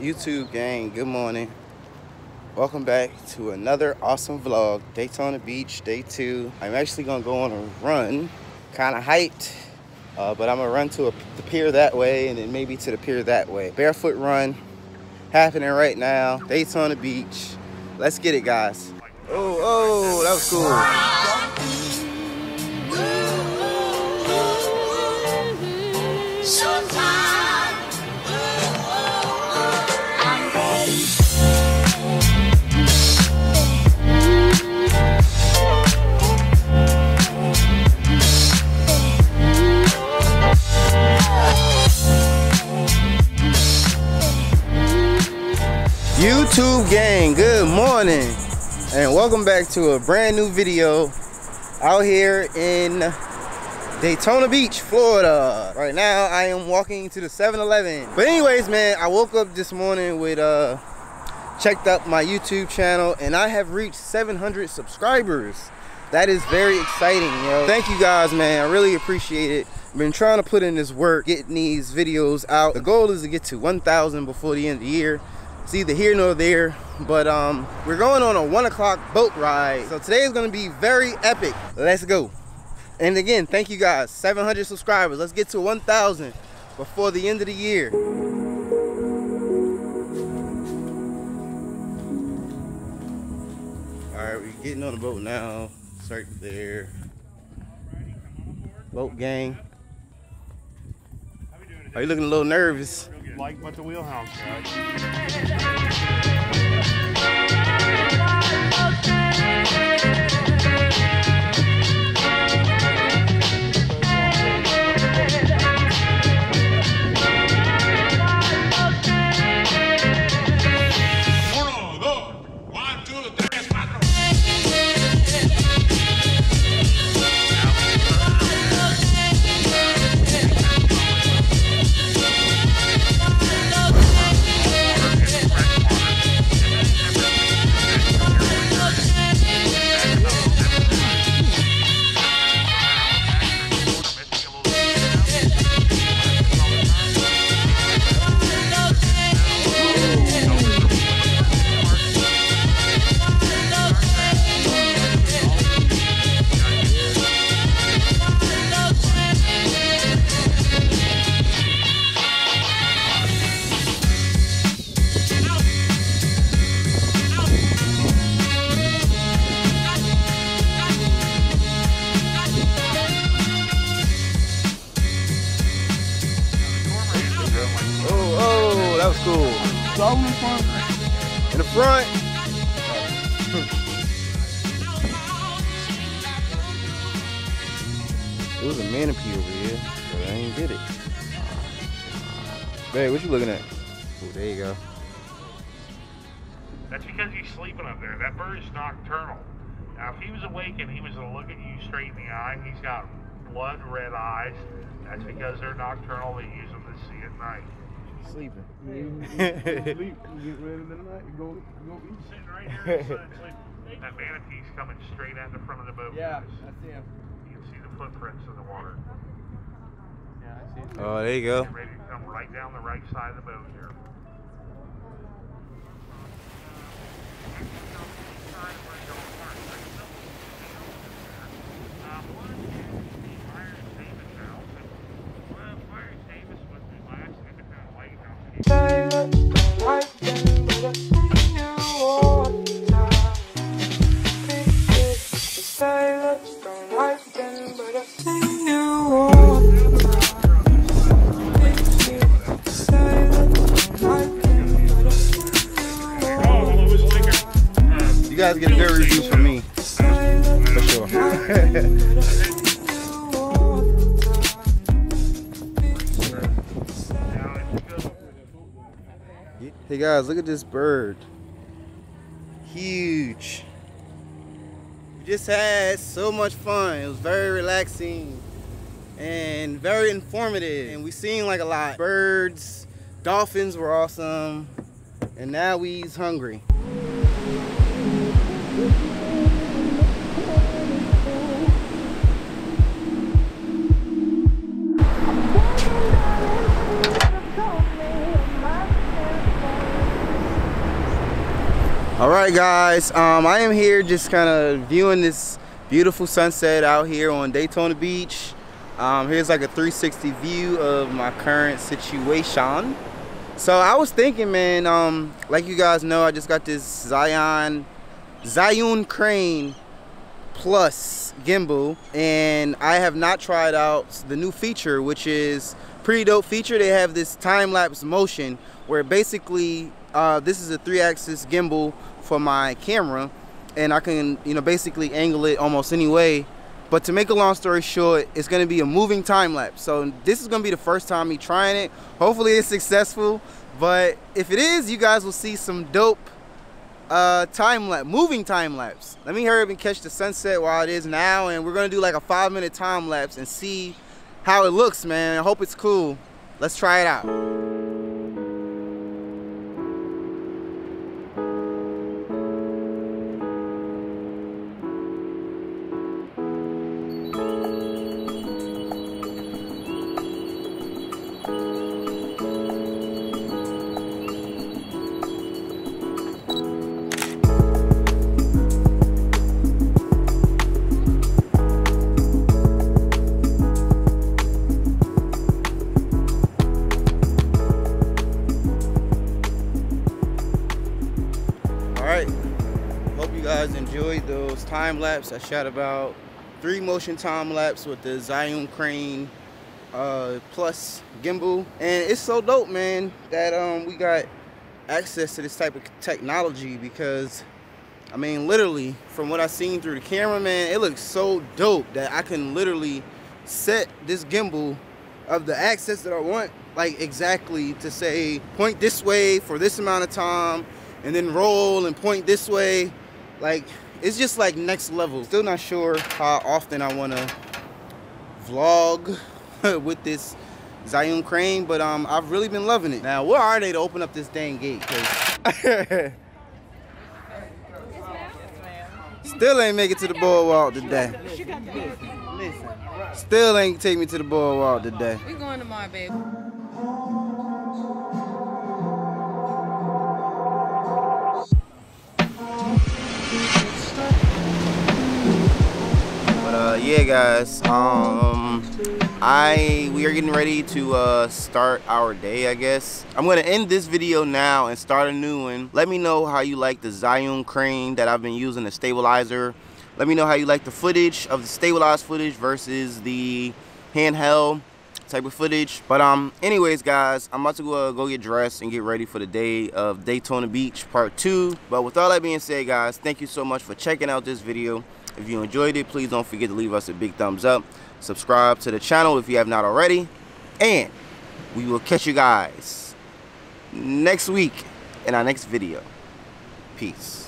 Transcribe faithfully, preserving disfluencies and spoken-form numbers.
YouTube gang, good morning. Welcome back to another awesome vlog. Daytona Beach, day two. I'm actually gonna go on a run. Kinda hyped, uh, but I'm gonna run to a, the pier that way and then maybe to the pier that way. Barefoot run happening right now. Daytona Beach. Let's get it, guys. Oh, oh, that was cool. Sometimes. YouTube gang, good morning and welcome back to a brand new video out here in Daytona Beach, Florida. Right now I am walking to the seven eleven. But anyways, man, I woke up this morning with uh checked up my YouTube channel and I have reached seven hundred subscribers. That is very exciting, yo. Thank you guys, man. I really appreciate it. Been trying to put in this work, getting these videos out. The goal is to get to one thousand before the end of the year. It's either here nor there, but um, we're going on a one o'clock boat ride. So today is gonna be very epic. Let's go. And again, thank you guys, seven hundred subscribers. Let's get to one thousand before the end of the year. All right, we're getting on the boat now. It's right there. Boat gang. Are you looking a little nervous? Like but the wheelhouse, guys. Hold on, look. One, two, three, in the front. It was a manatee over here, but I ain't get it. Babe, what you looking at? Oh, there you go. That's because he's sleeping up there. That bird is nocturnal. Now, if he was awake and he was to look at you straight in the eye, he's got blood red eyes. That's because they're nocturnal. They use them to see at night. Sleeping. Yeah. Sleep. You get rid of the night. You go, you go eat. Sitting right here in the sun, sleeping. That manatee's coming straight out the front of the boat. Yeah, that's him. You can see the footprints in the water. Yeah, I see it. Oh, there you go. Ready to come right down the right side of the boat here. You guys get a good review from me, for sure. Hey guys, look at this bird. Huge. We just had so much fun. It was very relaxing and very informative. And we seen like a lot. Birds, dolphins were awesome. And now we's hungry. All right, guys, um, I am here just kind of viewing this beautiful sunset out here on Daytona Beach. Um, here's like a three sixty view of my current situation. So I was thinking, man, um, like you guys know, I just got this Zhiyun, Zhiyun Crane Plus gimbal, and I have not tried out the new feature, which is pretty dope feature. They have this time-lapse motion where basically Uh, this is a three-axis gimbal for my camera, and I can, you know, basically angle it almost any way. But to make a long story short, it's going to be a moving time lapse. So this is going to be the first time me trying it. Hopefully it's successful, but if it is, you guys will see some dope uh, time lapse, moving time lapse. Let me hurry up and catch the sunset while it is now, and we're going to do like a five-minute time lapse and see how it looks, man. I hope it's cool. Let's try it out. Hope you guys enjoyed those time lapse. I shot about three motion time lapse with the Zhiyun Crane uh, Plus gimbal, and it's so dope, man, that um, we got access to this type of technology. Because I mean, literally, from what I've seen through the camera, man, it looks so dope that I can literally set this gimbal of the axis that I want, like exactly to say point this way for this amount of time, and then roll and point this way. Like, it's just like next level. Still not sure how often I want to vlog with this Zhiyun Crane, but um, I've really been loving it. Now, where are they to open up this dang gate? Cause still ain't make it to the boardwalk today. Still ain't take me to the boardwalk today. We going tomorrow, baby. Uh, yeah, guys, um, I we are getting ready to uh, start our day, I guess. I'm going to end this video now and start a new one. Let me know how you like the Zhiyun Crane that I've been using, the stabilizer. Let me know how you like the footage of the stabilized footage versus the handheld type of footage. But um, anyways, guys, I'm about to go, uh, go get dressed and get ready for the day of Daytona Beach part two. But with all that being said, guys, thank you so much for checking out this video. If you enjoyed it, please don't forget to leave us a big thumbs up. Subscribe to the channel if you have not already. And we will catch you guys next week in our next video. Peace.